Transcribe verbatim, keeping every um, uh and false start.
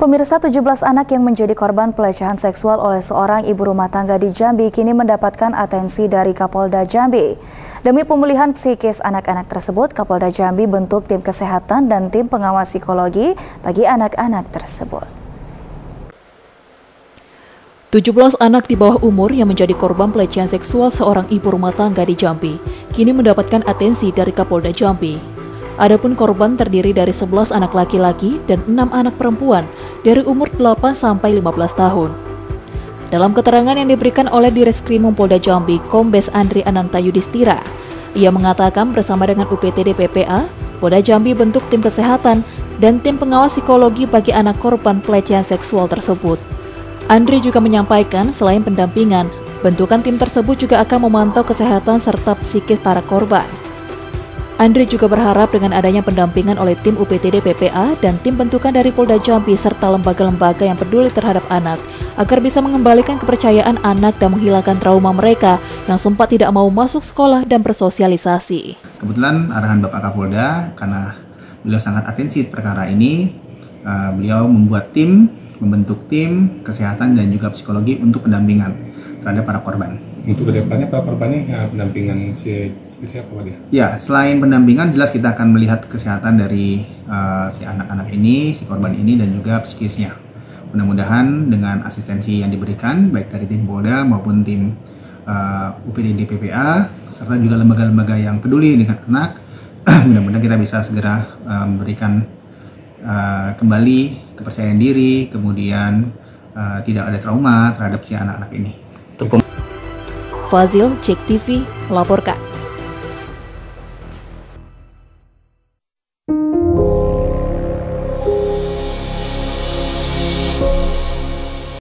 Pemirsa, tujuh belas anak yang menjadi korban pelecehan seksual oleh seorang ibu rumah tangga di Jambi kini mendapatkan atensi dari Kapolda Jambi. Demi pemulihan psikis anak-anak tersebut, Kapolda Jambi bentuk tim kesehatan dan tim pengawas psikologi bagi anak-anak tersebut. tujuh belas anak di bawah umur yang menjadi korban pelecehan seksual seorang ibu rumah tangga di Jambi kini mendapatkan atensi dari Kapolda Jambi. Adapun korban terdiri dari sebelas anak laki-laki dan enam anak perempuan dari umur delapan sampai lima belas tahun. Dalam keterangan yang diberikan oleh Direskrimum Polda Jambi, Kombes Andri Ananta Yudistira, ia mengatakan bersama dengan U P T D P P A, Polda Jambi bentuk tim kesehatan dan tim pengawas psikologi bagi anak korban pelecehan seksual tersebut. Andri juga menyampaikan selain pendampingan, bentukan tim tersebut juga akan memantau kesehatan serta psikis para korban. Andri juga berharap dengan adanya pendampingan oleh tim U P T D P P A dan tim bentukan dari Polda Jambi serta lembaga-lembaga yang peduli terhadap anak agar bisa mengembalikan kepercayaan anak dan menghilangkan trauma mereka yang sempat tidak mau masuk sekolah dan bersosialisasi. Kebetulan arahan Bapak Kapolda, karena beliau sangat atensi perkara ini, beliau membuat tim, membentuk tim kesehatan dan juga psikologi untuk pendampingan terhadap para korban. Untuk kedepannya para korbannya ya, pendampingan si, seperti apa dia? Ya, selain pendampingan jelas kita akan melihat kesehatan dari uh, si anak-anak ini, si korban ini dan juga psikisnya. Mudah-mudahan dengan asistensi yang diberikan baik dari tim Polda maupun tim uh, U P D P P A serta juga lembaga-lembaga yang peduli dengan anak, mudah-mudahan kita bisa segera uh, memberikan uh, kembali kepercayaan diri, kemudian uh, tidak ada trauma terhadap si anak-anak ini. Fazil, Cek T V, melaporkan.